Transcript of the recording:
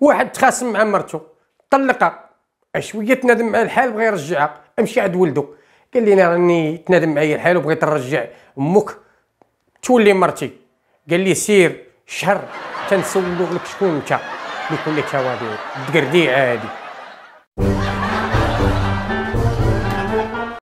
واحد تخاصم مع مرته طلقها، عشويه تنادم مع الحال بغى يرجعها، امشي عند ولده قال لي انا راني تنادم معايا الحال وبغيت نرجع امك تولي مرتي، قال لي سير شهر تنسولو لك شكون انت، قلت له تا وادي الدقرديعه هادي.